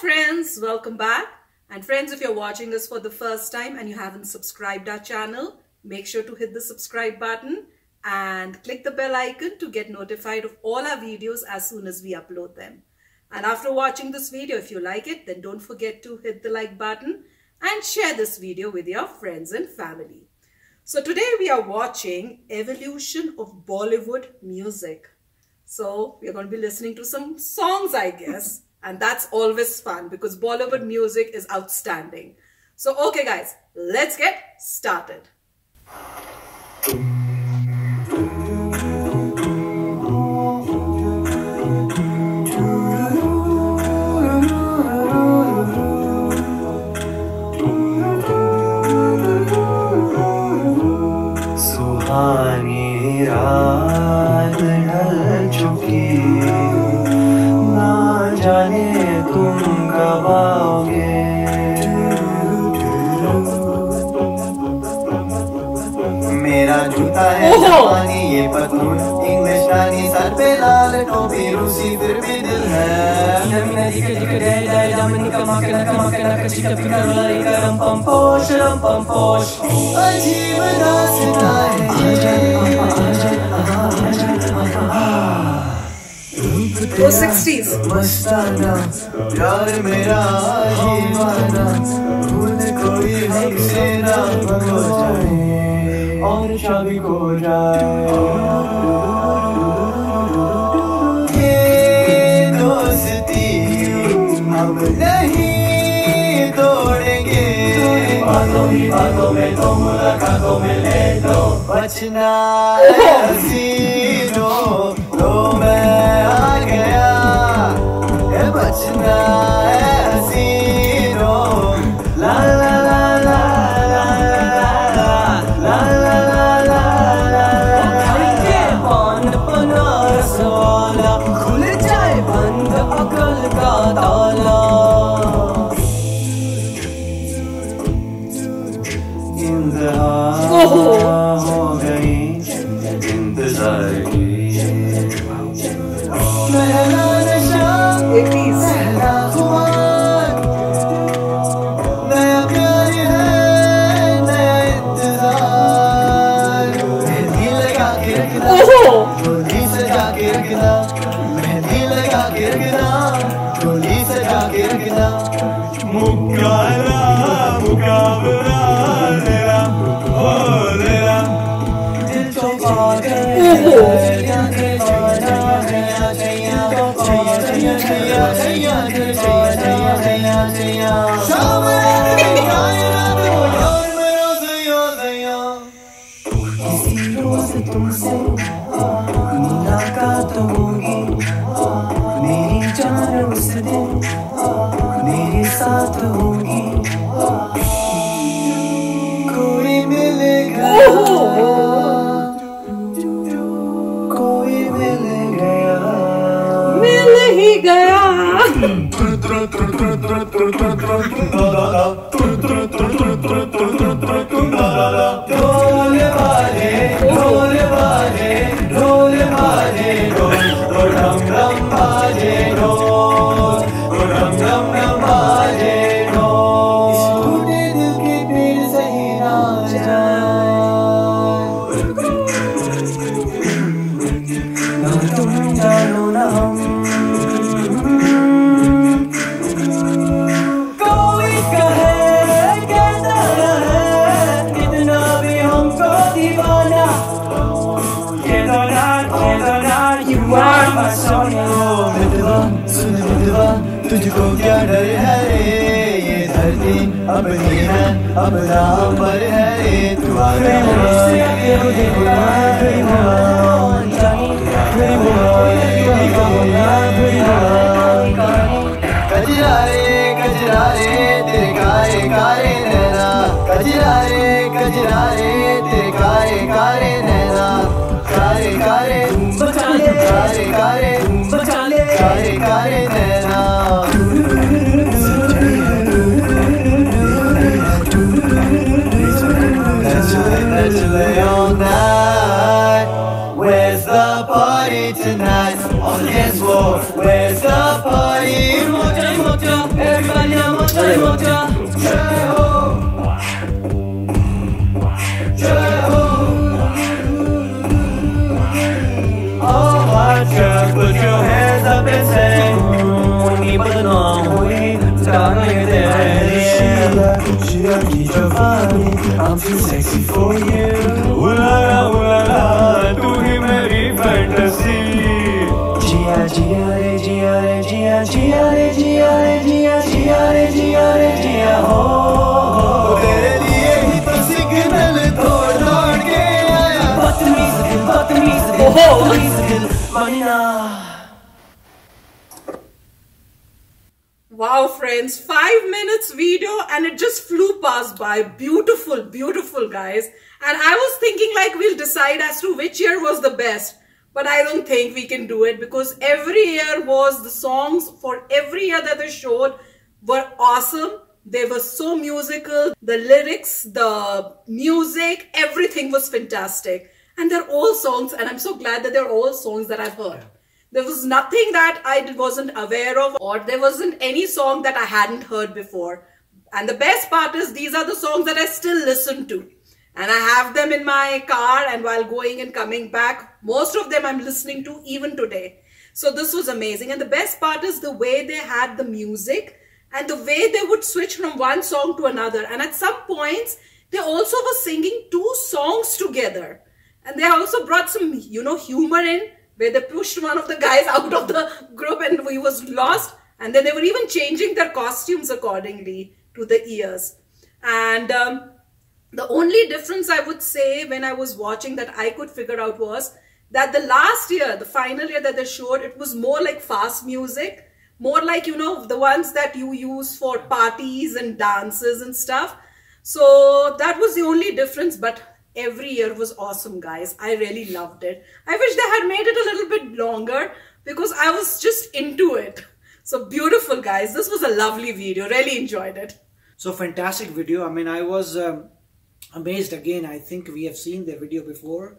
friends, welcome back. And friends, if you're watching this for the first time and you haven't subscribed our channel, make sure to hit the subscribe button and click the bell icon to get notified of all our videos as soon as we upload them. And after watching this video, if you like it, then don't forget to hit the like button and share this video with your friends and family. So today we are watching Evolution of Bollywood Music. So we're going to be listening to some songs, I guess. And that's always fun because Bollywood music is outstanding. So, okay guys, let's get started. वो 60s और शादी को जाए बातों में तो मुलाकातों में ले लो बचना हसीनो तो मैं आ गया ये बचना हसीनो ला ला ला ला ला ला ला ला ला ला के बंद बना सोला खुल जाए बंद अकल का ताला तुझको क्या डर है रे ये धरती अब ही है अब राम पर है रे तू आ गया मुझे बुला फिर बुलान फिर बुलान कजरा रे तेरे कारे कारे नैना कजरा रे तेरे कारे कारे नैना कारे कारे कारे कारे कारे कारे नैना let's lay all night where's the party tonight on this floor where's the party mocha mocha I'm too sexy for you. Tu hi meri fantasy. Jia jia re jia re jia jia re jia re jia jia re jia re jia ho. Tere liye hi to signal dod dod ke aaya. Batmeez dil, oh dil, manna. Wow, friends, 5 minutes video and it just flew past by. Beautiful, beautiful, guys. And I was thinking like we'll decide as to which year was the best. But I don't think we can do it because every year was the songs for every year that they showed were awesome. They were so musical. The lyrics, the music, everything was fantastic. And they're all songs. And I'm so glad that they're all songs that I've heard. There was nothing that I wasn't aware of, or there wasn't any song that I hadn't heard before. And the best part is these are the songs that I still listen to. And I have them in my car, and while going and coming back, most of them I'm listening to even today. So this was amazing. And the best part is the way they had the music and the way they would switch from one song to another. And at some points, they also were singing two songs together. And they also brought some, you know, humor in, where they pushed one of the guys out of the group and he was lost. And then they were even changing their costumes accordingly to the years. And the only difference I would say when I was watching that I could figure out was that the last year, the final year that they showed, it was more like fast music, more like, you know, the ones that you use for parties and dances and stuff. So that was the only difference. But every year was awesome, guys. I really loved it. I wish they had made it a little bit longer because I was just into it. So beautiful, guys. This was a lovely video. Really enjoyed it. So fantastic video. I mean, I was amazed again. I think we have seen the video before.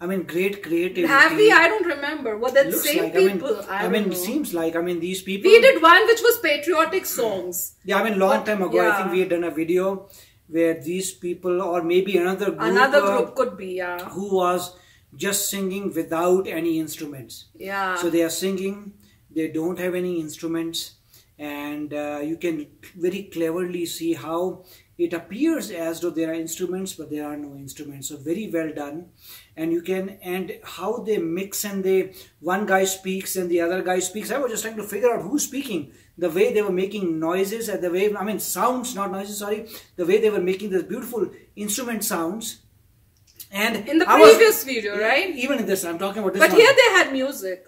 I mean, great creativity. Have we? I don't remember. Well, that's the same like, people. I mean, it seems like, I mean, these people. We did one which was patriotic songs. Yeah, I mean, long time ago. Yeah. I think we had done a video where these people, or maybe another group could be, yeah, who was just singing without any instruments. Yeah. So they are singing, they don't have any instruments, and you can very cleverly see how it appears as though there are instruments, but there are no instruments. So very well done. And you can, and how they mix, and they, one guy speaks and the other guy speaks. I was just trying to figure out who's speaking. The way they were making noises, and the way, I mean sounds, not noises, sorry. The way they were making those beautiful instrument sounds. And in the previous video, right? Even in this, I'm talking about this one. But here they had music.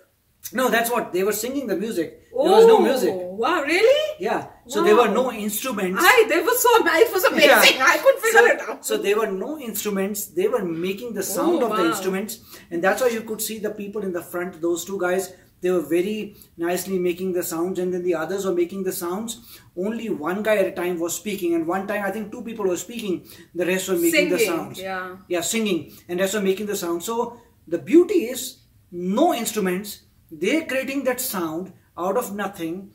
No, that's what they were singing, the music. Oh, there was no music. Wow, really? Yeah. So there were no instruments. They were so nice. It was amazing. Yeah. I couldn't figure it out. So there were no instruments. They were making the sound of the instruments. And that's why you could see the people in the front, those two guys, they were very nicely making the sounds, and then the others were making the sounds. Only one guy at a time was speaking, and one time I think two people were speaking. The rest were making the sounds. Yeah. Yeah, singing. And rest were making the sound. So the beauty is no instruments. They're creating that sound out of nothing.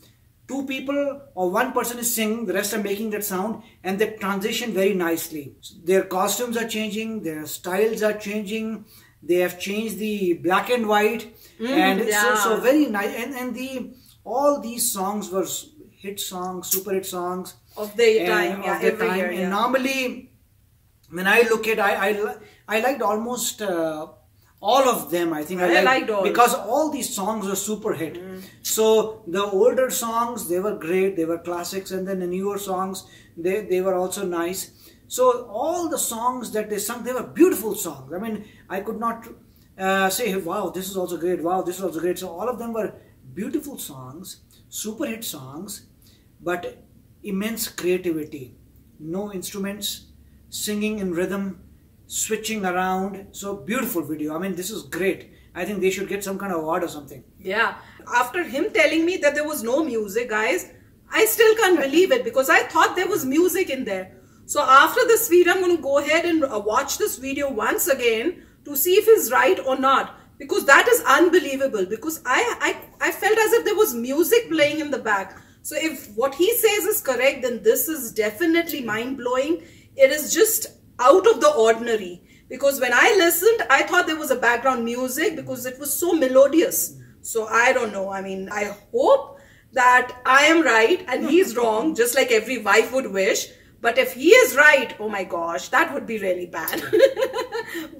Two people or one person is singing, the rest are making that sound, and they transition very nicely. Their costumes are changing, their styles are changing. They have changed the black and white, and so very nice. And all these songs were hit songs, super hit songs of their time. Yeah, every year. And normally, when I look at, I liked almost all of them, I think. I liked all. Because all these songs were super hit. So the older songs, they were great. They were classics. And then the newer songs, they were also nice. So all the songs that they sung, they were beautiful songs. I mean, I could not say, wow, this is also great. Wow, this is also great. So all of them were beautiful songs, super hit songs, but immense creativity. No instruments, singing in rhythm, switching around. So beautiful video. I mean, this is great. I think they should get some kind of award or something. Yeah. After him telling me that there was no music, guys, I still can't believe it because I thought there was music in there. So after this video, I'm going to go ahead and watch this video once again to see if he's right or not, because that is unbelievable, because I felt as if there was music playing in the back. So if what he says is correct, then this is definitely mind-blowing. It is just out of the ordinary, because when I listened, I thought there was a background music because it was so melodious. So I don't know. I mean, I hope that I am right and he's wrong, just like every wife would wish. But if he is right, oh my gosh, that would be really bad.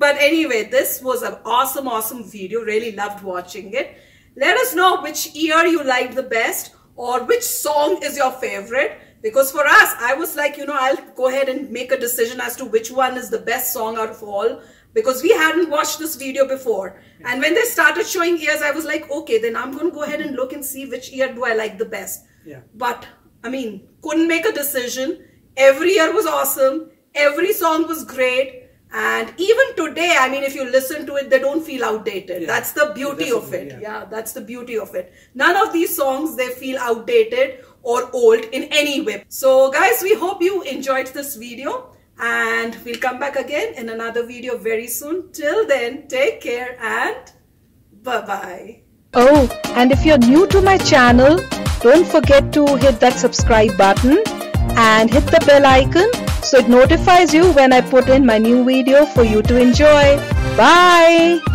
But anyway, this was an awesome, awesome video. Really loved watching it. Let us know which year you liked the best or which song is your favorite. Because for us, I was like, you know, I'll go ahead and make a decision as to which one is the best song out of all. Because we hadn't watched this video before. And when they started showing years, I was like, okay, then I'm going to go ahead and look and see which year do I like the best. Yeah. But, I mean, couldn't make a decision. Every year was awesome. Every song was great. And even today, I mean, if you listen to it, they don't feel outdated. Yeah. That's the beauty of it. Yeah. That's the beauty of it. None of these songs, they feel outdated or old in any way. So guys, we hope you enjoyed this video. And we'll come back again in another video very soon. Till then, take care and bye-bye. Oh, and if you're new to my channel, don't forget to hit that subscribe button and hit the bell icon so it notifies you when I put in my new video for you to enjoy. Bye!